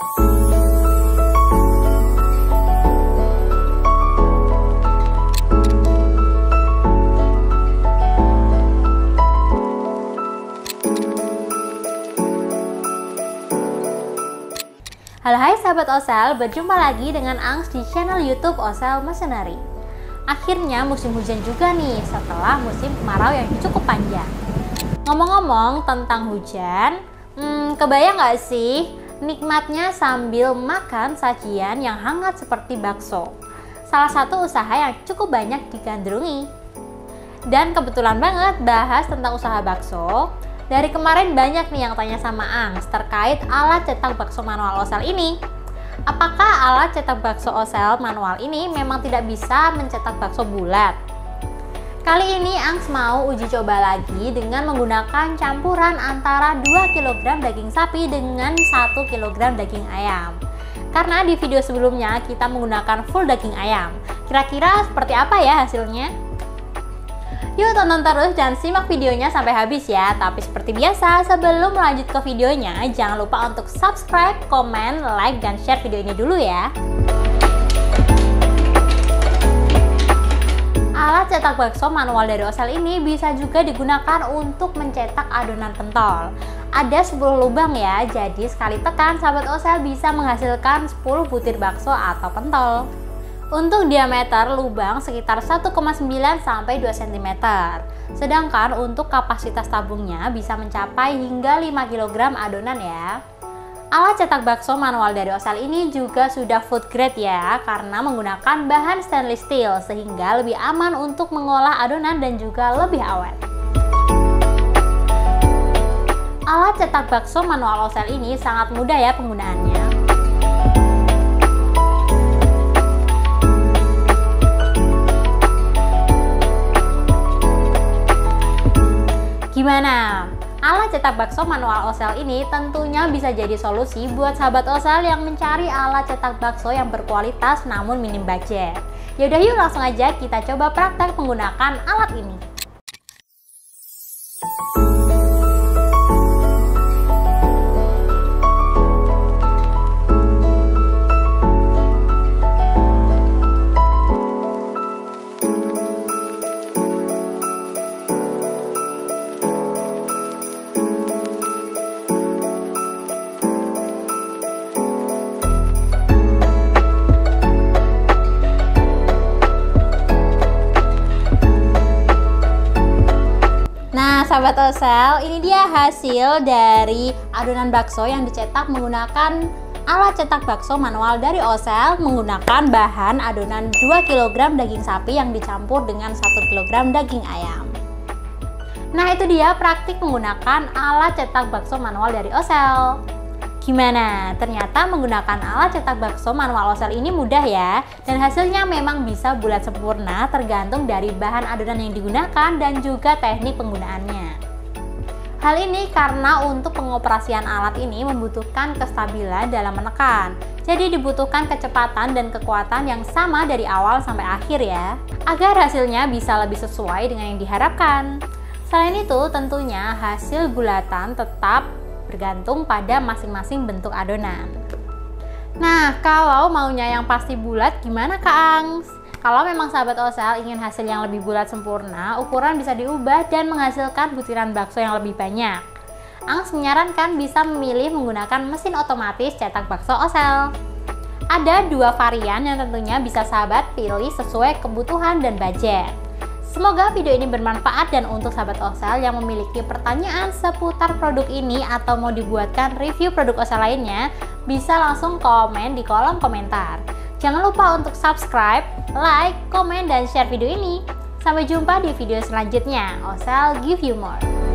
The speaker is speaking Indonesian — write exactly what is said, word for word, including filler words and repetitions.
Halo hai sahabat Osel, berjumpa lagi dengan Angs di channel YouTube Osel Mercenary. Akhirnya musim hujan juga nih setelah musim kemarau yang cukup panjang. Ngomong-ngomong tentang hujan, hmm, kebayang gak sih nikmatnya sambil makan sajian yang hangat seperti bakso? Salah satu usaha yang cukup banyak digandrungi. Dan kebetulan banget bahas tentang usaha bakso. Dari kemarin banyak nih yang tanya sama Angs terkait alat cetak bakso manual Osel ini. Apakah alat cetak bakso Osel manual ini memang tidak bisa mencetak bakso bulat? Kali ini Angs mau uji coba lagi dengan menggunakan campuran antara dua kilogram daging sapi dengan satu kilogram daging ayam. Karena di video sebelumnya kita menggunakan full daging ayam. Kira-kira seperti apa ya hasilnya? Yuk tonton terus dan simak videonya sampai habis ya. Tapi seperti biasa, sebelum lanjut ke videonya, jangan lupa untuk subscribe, komen, like, dan share videonya dulu ya. Alat cetak bakso manual dari Osel ini bisa juga digunakan untuk mencetak adonan pentol. Ada sepuluh lubang ya, jadi sekali tekan sahabat Osel bisa menghasilkan sepuluh butir bakso atau pentol. Untuk diameter lubang sekitar satu koma sembilan sampai dua sentimeter. Sedangkan untuk kapasitas tabungnya bisa mencapai hingga lima kilogram adonan ya. Alat cetak bakso manual dari Osel ini juga sudah food grade ya, karena menggunakan bahan stainless steel sehingga lebih aman untuk mengolah adonan dan juga lebih awet. Alat cetak bakso manual Osel ini sangat mudah ya penggunaannya. Gimana? Alat cetak bakso manual Osel ini tentunya bisa jadi solusi buat sahabat Osel yang mencari alat cetak bakso yang berkualitas namun minim budget. Yaudah yuk langsung aja kita coba praktek menggunakan alat ini. Sahabat Osel, ini dia hasil dari adonan bakso yang dicetak menggunakan alat cetak bakso manual dari Osel menggunakan bahan adonan dua kilogram daging sapi yang dicampur dengan satu kilogram daging ayam. Nah itu dia praktik menggunakan alat cetak bakso manual dari Osel. Gimana? Ternyata menggunakan alat cetak bakso manual Osel ini mudah ya, dan hasilnya memang bisa bulat sempurna tergantung dari bahan adonan yang digunakan dan juga teknik penggunaannya. Hal ini karena untuk pengoperasian alat ini membutuhkan kestabilan dalam menekan. Jadi dibutuhkan kecepatan dan kekuatan yang sama dari awal sampai akhir ya, agar hasilnya bisa lebih sesuai dengan yang diharapkan. Selain itu tentunya hasil gulatan tetap bergantung pada masing-masing bentuk adonan. Nah, kalau maunya yang pasti bulat gimana Kak Angs? Kalau memang sahabat Osel ingin hasil yang lebih bulat sempurna, ukuran bisa diubah dan menghasilkan butiran bakso yang lebih banyak. Angs menyarankan bisa memilih menggunakan mesin otomatis cetak bakso Osel. Ada dua varian yang tentunya bisa sahabat pilih sesuai kebutuhan dan budget. Semoga video ini bermanfaat, dan untuk sahabat Osel yang memiliki pertanyaan seputar produk ini atau mau dibuatkan review produk Osel lainnya, bisa langsung komen di kolom komentar. Jangan lupa untuk subscribe, like, komen, dan share video ini. Sampai jumpa di video selanjutnya. Osel give you more.